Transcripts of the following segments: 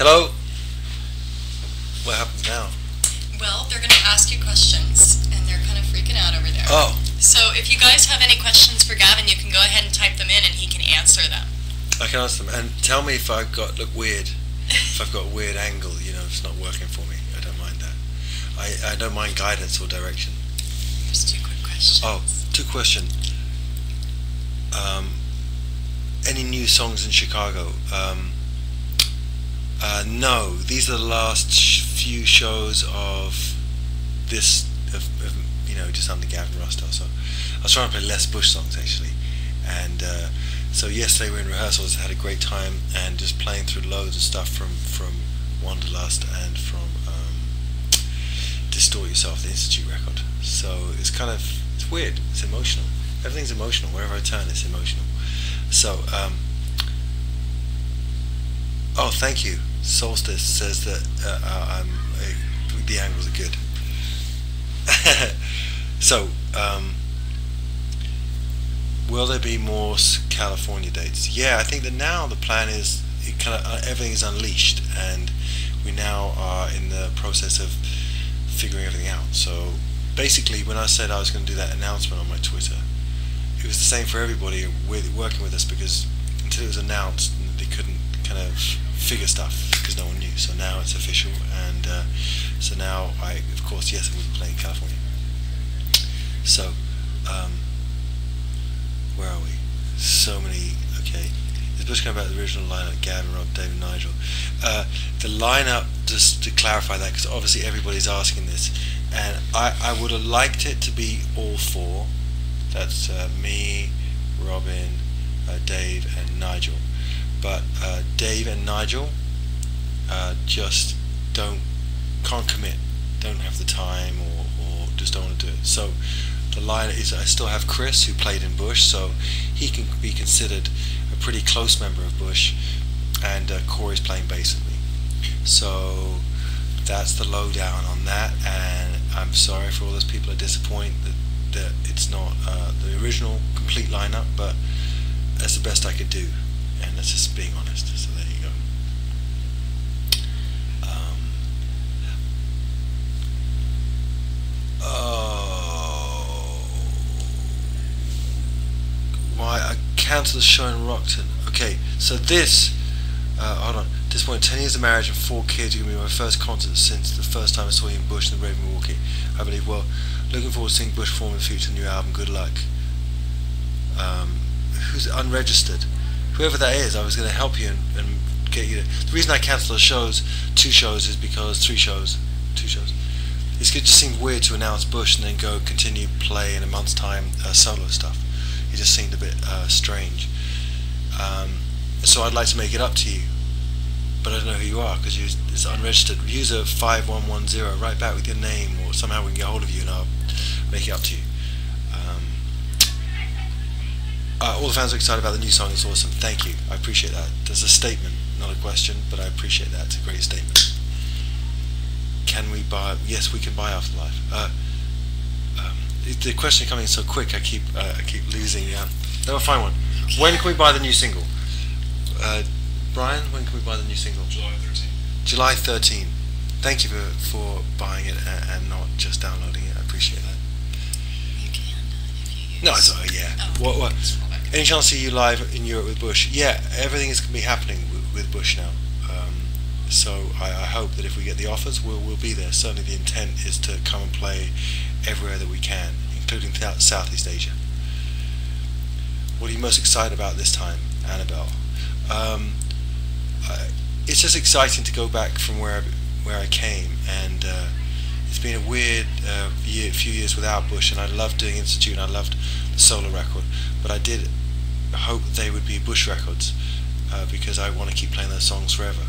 Hello? What happens now? Well, they're going to ask you questions, and they're kind of freaking out over there. Oh. So if you guys have any questions for Gavin, you can go ahead and type them in, and he can answer them. I can answer them, and tell me if I've got, look weird, if I've got a weird angle, you know, if it's not working for me. I don't mind that. I don't mind guidance or direction. There's two quick questions. Oh, two questions. Any new songs in Chicago? No, these are the last few shows of this, of, you know, just under Gavin Rossdale. So I was trying to play less Bush songs actually, and so yesterday we were in rehearsals, had a great time, and just playing through loads of stuff from Wanderlust and from Distort Yourself, the Institute record. So it's kind of, it's weird, it's emotional. Everything's emotional, wherever I turn it's emotional. So oh, thank you. Solstice says that the angles are good. So, will there be more California dates? Yeah, I think that now the plan is it kind of everything is unleashed, and we now are in the process of figuring everything out. So basically, when I said I was going to do that announcement on my Twitter, it was the same for everybody with working with us, because until it was announced, they couldn't kind of figure stuff because no one knew. So now it's official, and so now I, of course, yes, I will be playing California. So where are we? So many. Okay, it's just going back to the original lineup: Gavin, Rob, Dave, and Nigel. The lineup, just to clarify that, because obviously everybody's asking this, and I would have liked it to be all four. That's me, Robin, Dave, and Nigel. But Dave and Nigel just can't commit, don't have the time, or just don't want to do it. So the line is, I still have Chris, who played in Bush, so he can be considered a pretty close member of Bush, and Corey's playing bass with me. So that's the lowdown on that, and I'm sorry for all those people that disappoint that it's not the original complete lineup, but that's the best I could do. And that's just being honest, so there you go. Oh, why I cancelled the show in Rockton. Okay, so this, hold on, at this point, 10 years of marriage and 4 kids are going to be my first concert since the first time I saw you in Bush and the Raven Milwaukee, I believe. Well, looking forward to seeing Bush perform in the future, new album, good luck. Who's unregistered? Whoever that is, I was going to help you and get you to... The reason I cancelled the shows, two shows, it's just seemed weird to announce Bush and then go continue play in a month's time solo stuff. It just seemed a bit strange. So I'd like to make it up to you, but I don't know who you are because it's unregistered. User 5110, write back with your name, or somehow we can get hold of you and I'll make it up to you. All the fans are excited about the new song. It's awesome. Thank you. I appreciate that. There's a statement, not a question, but I appreciate that. It's a great statement. Can we buy? Yes, we can buy Afterlife. The question coming so quick, I keep losing. Yeah, no, I'll find one. When can we buy the new single? Brian, when can we buy the new single? July 13. July 13. Thank you for buying it and not just downloading it. I appreciate that. You can. No, it's yeah. Oh, what? Any chance to see you live in Europe with Bush? Yeah, everything is going to be happening with Bush now. So I hope that if we get the offers, we'll be there. Certainly the intent is to come and play everywhere that we can, including Southeast Asia. What are you most excited about this time, Annabelle? It's just exciting to go back from where I came, and it's been a weird few years without Bush, and I loved doing Institute, and I loved the solo record. But I did hope they would be Bush records because I want to keep playing those songs forever.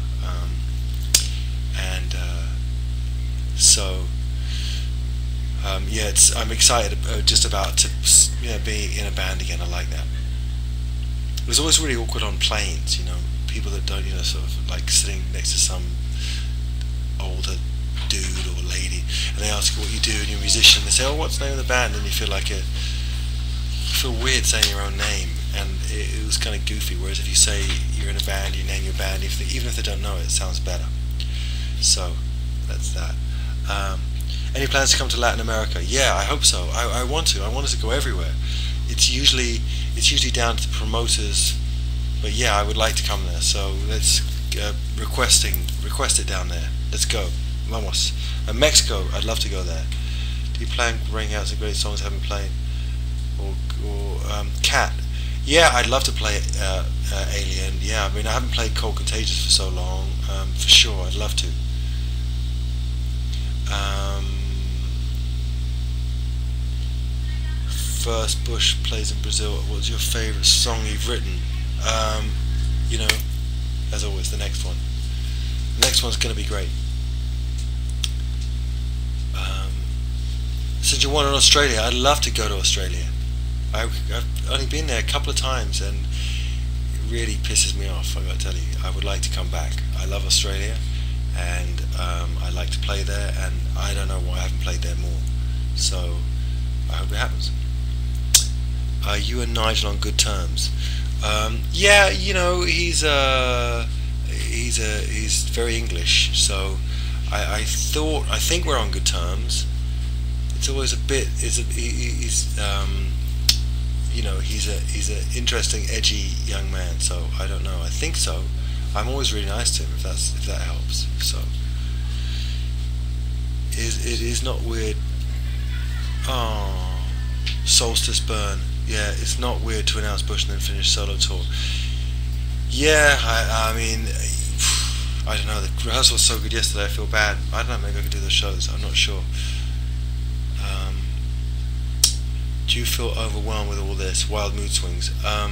Yeah, I'm excited just about to be in a band again. I like that. It was always really awkward on planes, you know, people that don't, sort of like sitting next to some older dude or lady, and they ask you what you do and you're a musician. They say, "Oh, what's the name of the band?" And you feel weird saying your own name. and it was kind of goofy. Whereas if you say you're in a band, you name your band, if they, even if they don't know it, it sounds better. So that's that. Any plans to come to Latin America? Yeah, I hope so. I want to. I want us to go everywhere. It's usually down to the promoters, but yeah, I would like to come there. So let's request it down there. Let's go. Vamos. And Mexico, I'd love to go there. Do you plan bringing out some great songs I haven't played? Or Cat? Yeah, I'd love to play Alien. Yeah, I mean, I haven't played Cold Contagious for so long. For sure, I'd love to. First Bush plays in Brazil. What's your favourite song you've written? You know, as always, the next one. The next one's going to be great. Since you want in Australia, I'd love to go to Australia. I've only been there a couple of times, and it really pisses me off, I've got to tell you. I would like to come back. I love Australia, and I like to play there, and I don't know why I haven't played there more, so I hope it happens. Are you and Nigel on good terms? Yeah, you know, he's very English, so I think we're on good terms. It's always a bit you know, he's an interesting, edgy young man, so I don't know. I think so. I'm always really nice to him, if that helps. So it is not weird. Oh, Solstice Burn. Yeah, it's not weird to announce Bush and then finish solo tour. Yeah, I mean, I don't know. The rehearsal was so good yesterday. I feel bad. I don't know. Maybe I could do those shows. I'm not sure. Do you feel overwhelmed with all this? Wild mood swings. I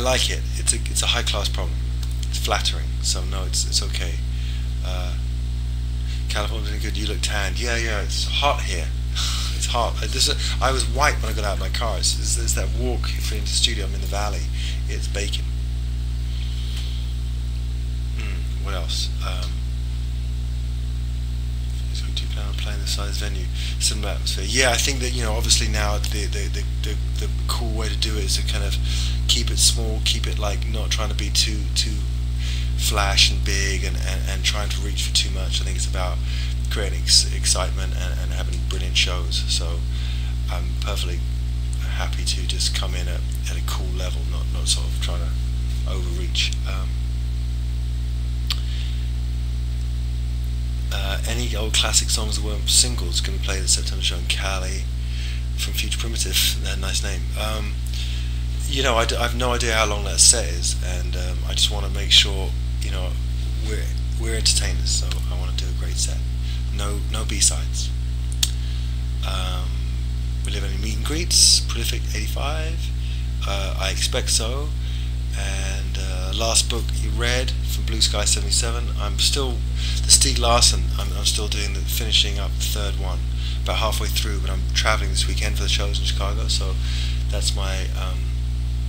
like it. It's a high class problem. It's flattering. So no, it's okay. California's been good. You look tanned. Yeah. It's hot here. It's hot. I was white when I got out of my car. It's that walk into the studio. I'm in the valley. It's baking. What else? I'm playing the size venue, similar atmosphere. Yeah, I think that, you know, obviously now the cool way to do it is to kind of keep it small, keep it like not trying to be too flash and big and trying to reach for too much. I think it's about creating excitement and having brilliant shows. So I'm perfectly happy to just come in at a cool level, not sort of trying to overreach. Any old classic songs that weren't singles can be played at September show in Cali from Future Primitive. Nice name. You know, I've no idea how long that set is, and I just want to make sure, you know, we're entertainers, so I want to do a great set. No B-sides. Will you have any meet and greets? Prolific 85. I expect so. And last book you read from Blue Sky 77. I'm still the Steve Larson. I'm still doing finishing up the third one, about halfway through. But I'm traveling this weekend for the shows in Chicago, so that's my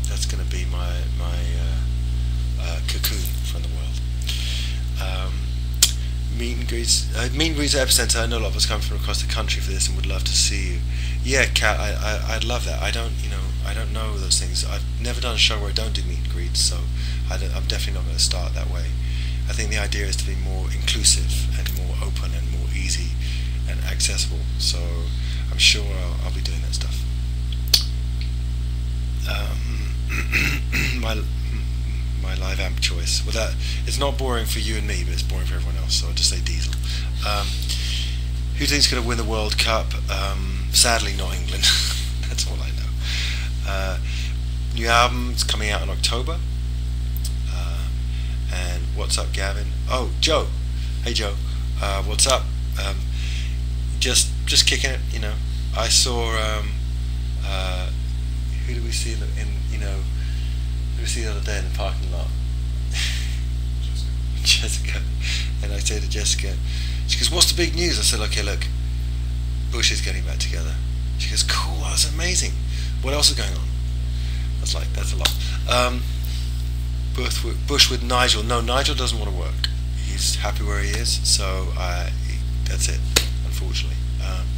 that's going to be my cocoon from the world. Meet and greets at Epicenter. I know a lot of us come from across the country for this and would love to see you. Yeah, Kat, I'd love that. I don't know those things. I've never done a show where I don't do meet and greets, so I'm definitely not going to start that way. I think the idea is to be more inclusive and more open and more easy and accessible, so I'm sure I'll be doing that stuff. My live amp choice. Well, it's not boring for you and me, but it's boring for everyone else, so I'll just say Diesel. Who thinks going to win the World Cup? Sadly, not England. That's all I know. New album's coming out in October. And what's up, Gavin? Oh, Joe. Hey, Joe. What's up? Just kicking it, you know. I saw who did we see the other day in the parking lot? Jessica. And I say to Jessica, she goes, "What's the big news?" I said, "Okay, look, Bush is getting back together." She goes, "Cool, that's amazing. What else is going on?" I was like, "That's a lot." Bush with Nigel. No, Nigel doesn't want to work. He's happy where he is, so that's it, unfortunately.